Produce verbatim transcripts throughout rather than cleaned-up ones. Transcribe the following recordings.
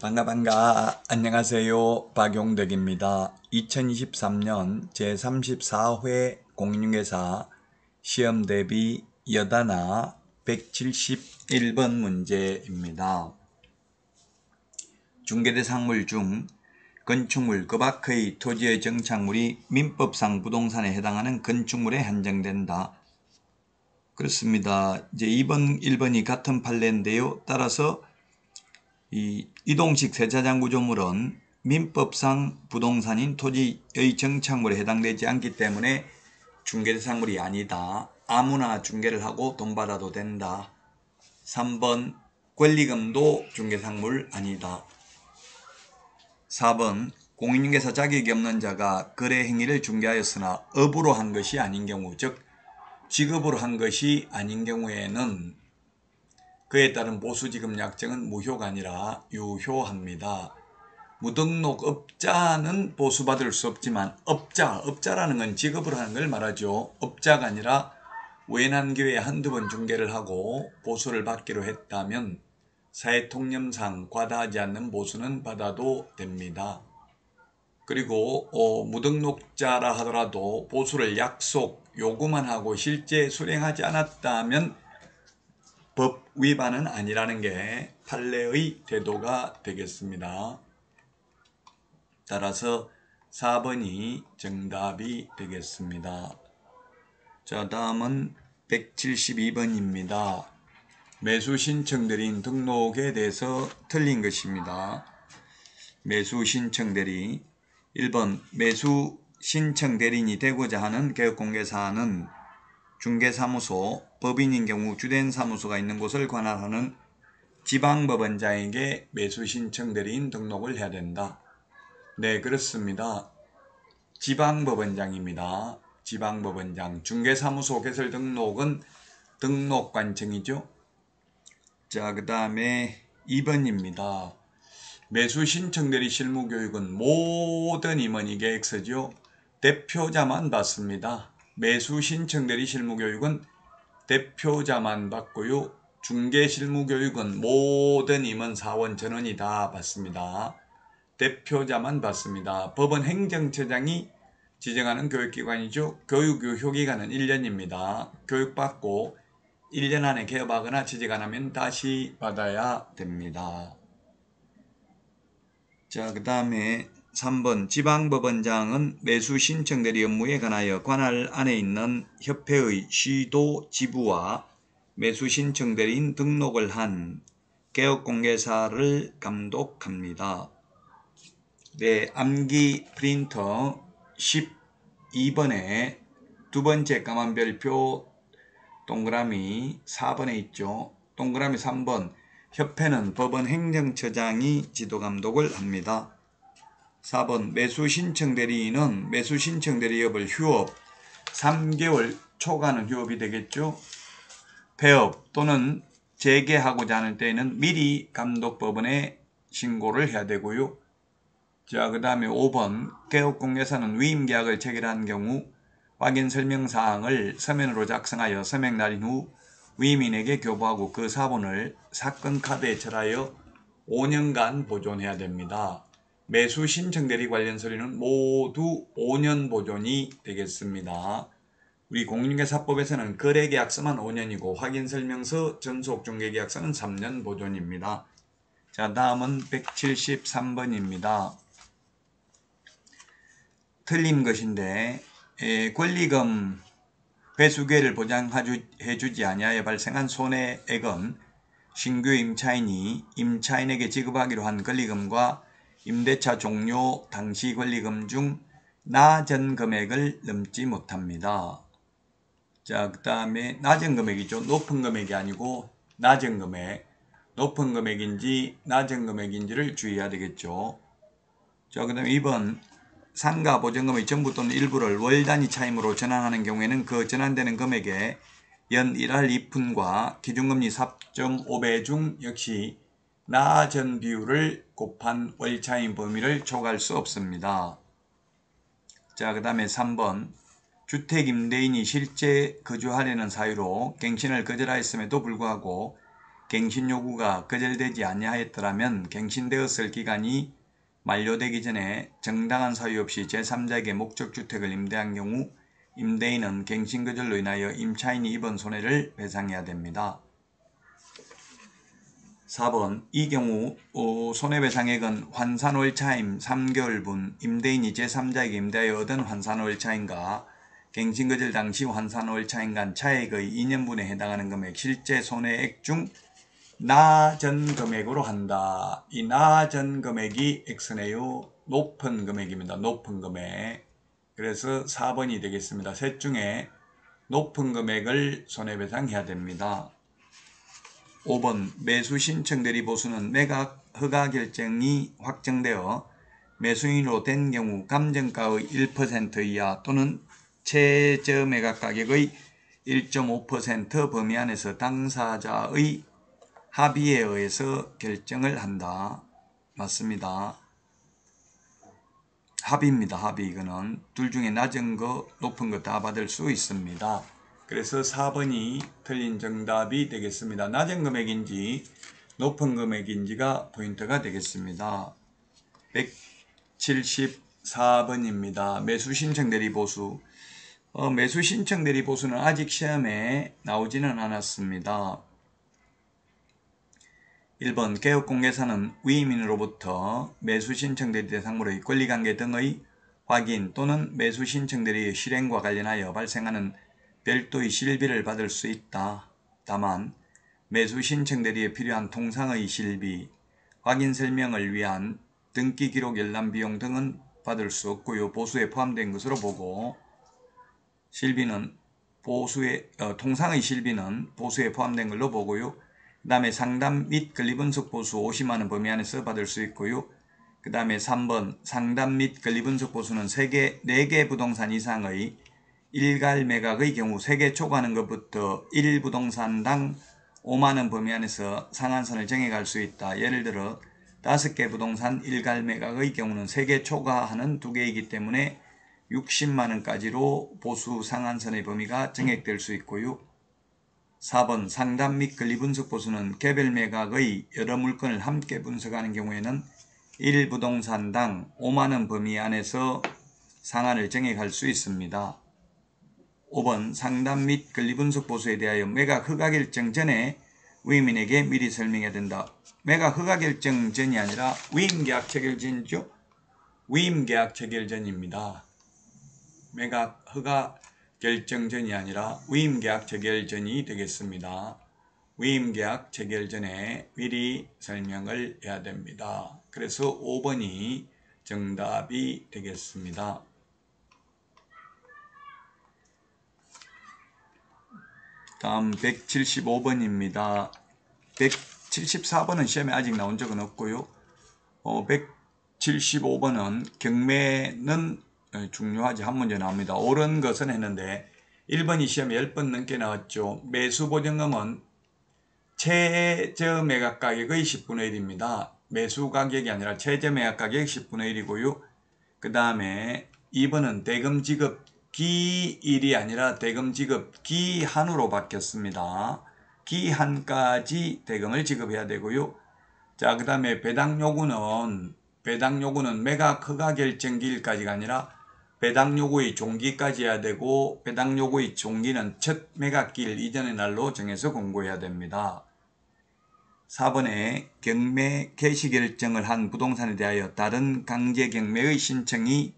반가 반가 안녕하세요. 박용덕입니다. 이천이십삼 년 제삼십사 회 공인중개사 시험 대비 여단하 백칠십일 번 문제입니다. 중개대상물 중 건축물 그 밖의 토지의 정착물이 민법상 부동산에 해당하는 건축물에 한정된다. 그렇습니다. 이제 이 번, 일 번이 같은 판례인데요. 따라서 이 이동식 세차장 구조물은 민법상 부동산인 토지의 정착물에 해당되지 않기 때문에 중개대상물이 아니다. 아무나 중개를 하고 돈 받아도 된다. 삼 번 권리금도 중개상물 아니다. 사 번 공인중개사 자격이 없는 자가 거래 행위를 중개하였으나 업으로 한 것이 아닌 경우, 즉 직업으로 한 것이 아닌 경우에는 그에 따른 보수지급 약정은 무효가 아니라 유효합니다. 무등록업자는 보수받을 수 없지만 업자, 업자라는 건 직업으로 하는 걸 말하죠. 업자가 아니라 우연한 기회에 한두 번 중개를 하고 보수를 받기로 했다면 사회통념상 과다하지 않는 보수는 받아도 됩니다. 그리고 어, 무등록자라 하더라도 보수를 약속, 요구만 하고 실제 수행하지 않았다면 법 위반은 아니라는 게 판례의 대도가 되겠습니다. 따라서 사 번이 정답이 되겠습니다. 자, 다음은 백칠십이 번입니다. 매수 신청대리인 등록에 대해서 틀린 것입니다. 매수 신청대리 일 번 매수 신청대리인이 되고자 하는 개업공개사는 중개사무소, 법인인 경우 주된 사무소가 있는 곳을 관할하는 지방법원장에게 매수 신청대리인 등록을 해야 된다. 네, 그렇습니다. 지방법원장입니다. 지방법원장. 중개사무소 개설 등록은 등록관청이죠. 자, 그 다음에 이 번입니다. 매수 신청대리 실무교육은 모든 임원이 계획서죠. 대표자만 받습니다. 매수 신청대리 실무교육은 대표자만 받고요. 중개실무교육은 모든 임원 사원 전원이 다 받습니다. 대표자만 받습니다. 법원 행정처장이 지정하는 교육기관이죠. 교육유효기간은 일 년입니다. 교육받고 일 년 안에 개업하거나 취직 안하면 다시 받아야 됩니다. 자, 그 다음에 삼 번 지방법원장은 매수 신청대리 업무에 관하여 관할 안에 있는 협회의 시도 지부와 매수 신청대리인 등록을 한 개업공개사를 감독합니다. 네, 암기 프린터 십이 번에 두 번째 까만 별표 동그라미 사 번에 있죠. 동그라미 삼 번 협회는 법원 행정처장이 지도감독을 합니다. 사 번 매수 신청대리인은 매수 신청대리업을 휴업 삼 개월 초과는 휴업이 되겠죠. 폐업 또는 재개하고자 하는 때에는 미리 감독법원에 신고를 해야 되고요. 자, 그 다음에 오 번 개업공개사는 위임계약을 체결한 경우 확인설명사항을 서면으로 작성하여 서명 날인 후 위임인에게 교부하고 그 사본을 사건카드에 절하여 오 년간 보존해야 됩니다. 매수 신청대리 관련 서류는 모두 오 년 보존이 되겠습니다. 우리 공인중개사법에서는 거래계약서만 오 년이고 확인설명서, 전속중개계약서는 삼 년 보존입니다. 자, 다음은 백칠십삼 번입니다. 틀린 것인데 에, 권리금 회수계를 보장해주지 아니하여 발생한 손해액은 신규 임차인이 임차인에게 지급하기로 한 권리금과 임대차 종료 당시 권리금 중 낮은 금액을 넘지 못합니다. 자, 그 다음에 낮은 금액이죠. 높은 금액이 아니고 낮은 금액. 높은 금액인지 낮은 금액인지를 주의해야 되겠죠. 자, 그 다음에 이 번 상가 보증금의 전부 또는 일부를 월 단위 차임으로 전환하는 경우에는 그 전환되는 금액의 연 일 할 이 푼과 기준금리 사 점 오 배 중 역시 낮은 비율을 곱한 월 차임 범위를 초과할 수 없습니다. 자, 그 다음에 삼 번 주택 임대인이 실제 거주하려는 사유로 갱신을 거절하였음에도 불구하고 갱신 요구가 거절되지 아니하였더라면 갱신되었을 기간이 만료되기 전에 정당한 사유 없이 제삼자에게 목적주택을 임대한 경우 임대인은 갱신 거절로 인하여 임차인이 입은 손해를 배상해야 됩니다. 사 번. 이 경우 어, 손해배상액은 환산월차임 삼 개월분 임대인이 제삼자에게 임대하여 얻은 환산월차임과 갱신거절 당시 환산월차임 간 차액의 이 년분에 해당하는 금액 실제 손해액 중 낮은 금액으로 한다. 이 낮은 금액이 X네요. 높은 금액입니다. 높은 금액. 그래서 사 번이 되겠습니다. 셋 중에 높은 금액을 손해배상해야 됩니다. 오 번. 매수 신청 대리 보수는 매각 허가 결정이 확정되어 매수인으로 된 경우 감정가의 일 퍼센트 이하 또는 최저 매각 가격의 일 점 오 퍼센트 범위 안에서 당사자의 합의에 의해서 결정을 한다. 맞습니다. 합의입니다. 합의. 이거는 둘 중에 낮은 거 높은 거 다 받을 수 있습니다. 그래서 사 번이 틀린 정답이 되겠습니다. 낮은 금액인지 높은 금액인지가 포인트가 되겠습니다. 백칠십사 번입니다. 매수 신청 대리 보수. 어, 매수 신청 대리 보수는 아직 시험에 나오지는 않았습니다. 일 번. 개업공개사는 위임인으로부터 매수신청대리 대상물의 권리관계 등의 확인 또는 매수신청대리의 실행과 관련하여 발생하는 별도의 실비를 받을 수 있다. 다만 매수신청대리에 필요한 통상의 실비, 확인설명을 위한 등기기록 열람비용 등은 받을 수 없고요. 보수에 포함된 것으로 보고 실비는 보수에 어, 통상의 실비는 보수에 포함된 걸로 보고요. 그 다음에 상담 및 권리분석 보수 오십만 원 범위 안에서 받을 수 있고요. 그 다음에 삼 번. 상담 및 권리분석 보수는 세 개, 네 개 부동산 이상의 일괄 매각의 경우 세 개 초과하는 것부터 일 부동산당 오만 원 범위 안에서 상한선을 정해갈 수 있다. 예를 들어 다섯 개 부동산 일괄 매각의 경우는 세 개 초과하는 두 개이기 때문에 육십만 원까지로 보수 상한선의 범위가 정액될 수 있고요. 사 번. 상담 및 권리분석 보수는 개별 매각의 여러 물건을 함께 분석하는 경우에는 일 부동산당 오만 원 범위 안에서 상한을 정해갈 수 있습니다. 오 번. 상담 및 권리분석 보수에 대하여 매각 허가 결정 전에 위임인에게 미리 설명해야 된다. 매각 허가 결정 전이 아니라 위임계약 체결 전이죠. 위임계약 체결 전입니다. 매각 허가 결정전이 아니라 위임계약 체결전이 되겠습니다. 위임계약 체결전에 미리 설명을 해야 됩니다. 그래서 오 번이 정답이 되겠습니다. 다음 백칠십오 번입니다. 백칠십사 번은 시험에 아직 나온 적은 없고요. 어, 백칠십오 번은 경매는 중요하지. 한 문제 나옵니다. 옳은 것은 했는데 일 번이 시험에 열 번 넘게 나왔죠. 매수보증금은 최저 매각가격의 십분의 일입니다. 매수가격이 아니라 최저 매각가격 십분의 일이고요. 그 다음에 이 번은 대금 지급 기일이 아니라 대금 지급 기한으로 바뀌었습니다. 기한까지 대금을 지급해야 되고요. 자, 그 다음에 배당요구는 배당요구는 매각 허가 결정기일까지가 아니라 배당요구의 종기까지 해야 되고 배당요구의 종기는 첫 매각기일 이전의 날로 정해서 공고해야 됩니다. 사 번에 경매 개시 결정을 한 부동산에 대하여 다른 강제 경매의 신청이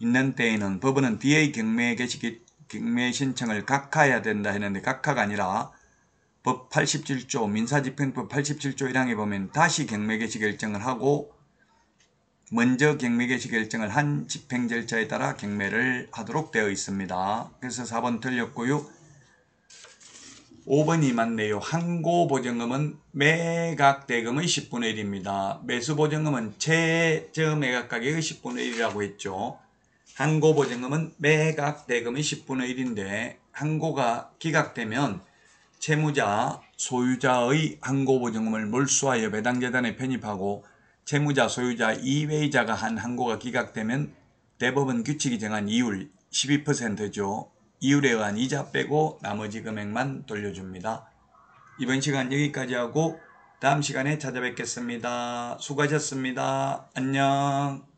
있는 때에는 법원은 뒤의 경매 개시 경매 신청을 각하해야 된다 했는데 각하가 아니라 법 팔십칠 조 민사집행법 팔십칠 조 일 항에 보면 다시 경매 개시 결정을 하고 먼저 경매 개시 결정을 한 집행 절차에 따라 경매를 하도록 되어 있습니다. 그래서 사 번 틀렸고요. 오 번이 맞네요. 항고보증금은 매각대금의 십분의 일입니다. 매수보증금은 최저 매각가격의 십분의 일이라고 했죠. 항고보증금은 매각대금의 십분의 일인데 항고가 기각되면 채무자, 소유자의 항고보증금을 몰수하여 배당재단에 편입하고 채무자, 소유자, 이외의자가 한 항고가 기각되면 대법원 규칙이 정한 이율 십이 퍼센트죠. 이율에 의한 이자 빼고 나머지 금액만 돌려줍니다. 이번 시간 여기까지 하고 다음 시간에 찾아뵙겠습니다. 수고하셨습니다. 안녕.